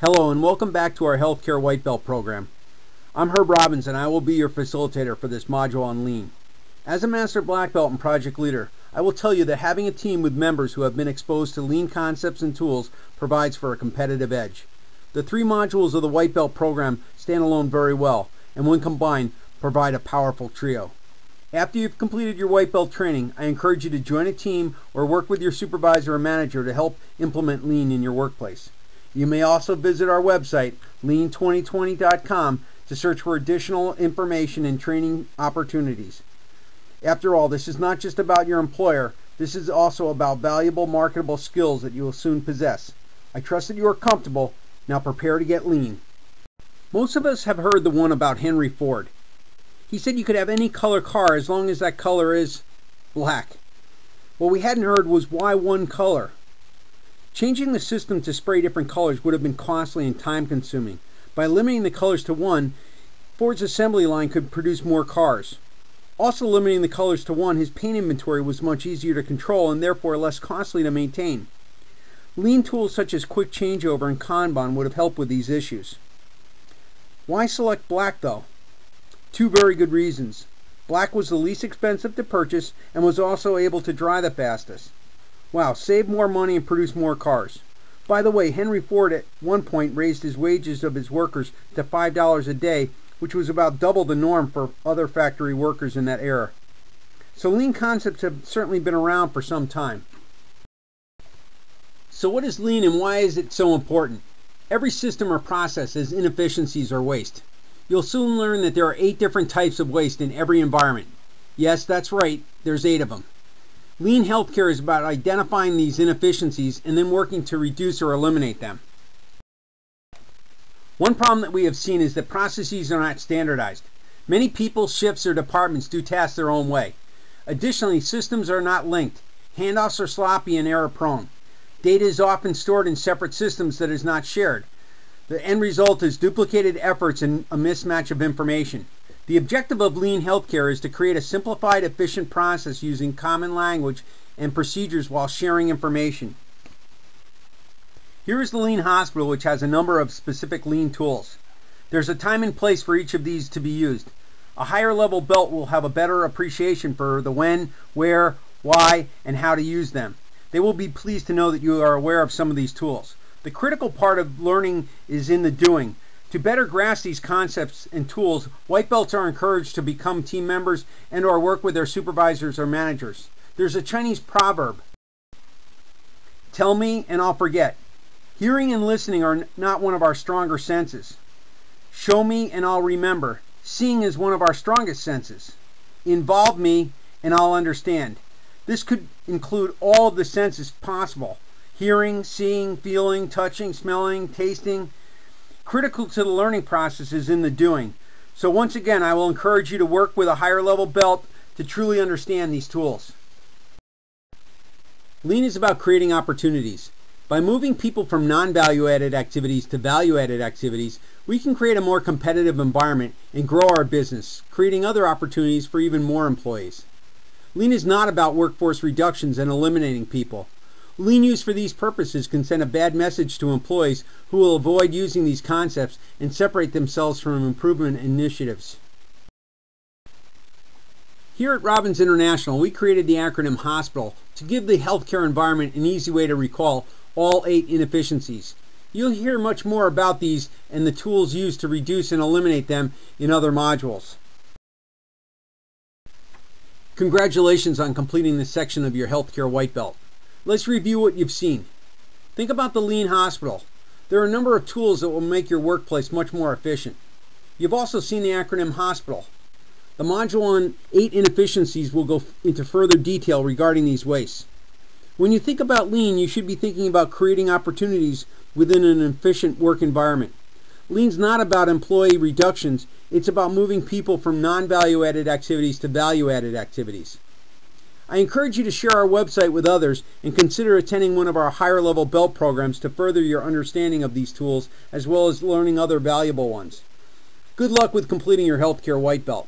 Hello and welcome back to our Healthcare White Belt Program. I'm Herb Robbins and I will be your facilitator for this module on Lean. As a Master Black Belt and Project Leader, I will tell you that having a team with members who have been exposed to Lean concepts and tools provides for a competitive edge. The three modules of the White Belt Program stand alone very well, and when combined, provide a powerful trio. After you've completed your White Belt training, I encourage you to join a team or work with your supervisor or manager to help implement Lean in your workplace. You may also visit our website, lean2020.com, to search for additional information and training opportunities. After all, this is not just about your employer, this is also about valuable marketable skills that you will soon possess. I trust that you are comfortable. Now prepare to get lean. Most of us have heard the one about Henry Ford. He said you could have any color car as long as that color is black. What we hadn't heard was why one color. Changing the system to spray different colors would have been costly and time-consuming. By limiting the colors to one, Ford's assembly line could produce more cars. Also limiting the colors to one, his paint inventory was much easier to control and therefore less costly to maintain. Lean tools such as Quick Changeover and Kanban would have helped with these issues. Why select black though? Two very good reasons. Black was the least expensive to purchase and was also able to dry the fastest. Wow, save more money and produce more cars. By the way, Henry Ford at one point raised his wages of his workers to $5 a day, which was about double the norm for other factory workers in that era. So lean concepts have certainly been around for some time. So what is lean and why is it so important? Every system or process has inefficiencies or waste. You'll soon learn that there are 8 different types of waste in every environment. Yes, that's right, there's 8 of them. Lean healthcare is about identifying these inefficiencies and then working to reduce or eliminate them. One problem that we have seen is that processes are not standardized. Many people, shifts, or departments do tasks their own way. Additionally, systems are not linked. Handoffs are sloppy and error-prone. Data is often stored in separate systems that is not shared. The end result is duplicated efforts and a mismatch of information. The objective of lean healthcare is to create a simplified, efficient process using common language and procedures while sharing information. Here is the Lean Hospital, which has a number of specific lean tools. There's a time and place for each of these to be used. A higher level belt will have a better appreciation for the when, where, why, and how to use them. They will be pleased to know that you are aware of some of these tools. The critical part of learning is in the doing. To better grasp these concepts and tools, white belts are encouraged to become team members and or work with their supervisors or managers. There's a Chinese proverb, tell me and I'll forget. Hearing and listening are not one of our stronger senses. Show me and I'll remember. Seeing is one of our strongest senses. Involve me and I'll understand. This could include all of the senses possible. Hearing, seeing, feeling, touching, smelling, tasting. Critical to the learning process is in the doing. So once again, I will encourage you to work with a higher level belt to truly understand these tools. Lean is about creating opportunities. By moving people from non-value-added activities to value-added activities, we can create a more competitive environment and grow our business, creating other opportunities for even more employees. Lean is not about workforce reductions and eliminating people. Lean use for these purposes can send a bad message to employees who will avoid using these concepts and separate themselves from improvement initiatives. Here at Robbins International, we created the acronym HOSPITAL to give the healthcare environment an easy way to recall all 8 inefficiencies. You'll hear much more about these and the tools used to reduce and eliminate them in other modules. Congratulations on completing this section of your healthcare white belt. Let's review what you've seen. Think about the Lean Hospital. There are a number of tools that will make your workplace much more efficient. You've also seen the acronym HOSPITAL. The module on 8 inefficiencies will go into further detail regarding these wastes. When you think about lean, you should be thinking about creating opportunities within an efficient work environment. Lean's not about employee reductions, it's about moving people from non-value-added activities to value-added activities. I encourage you to share our website with others and consider attending one of our higher level belt programs to further your understanding of these tools as well as learning other valuable ones. Good luck with completing your healthcare white belt.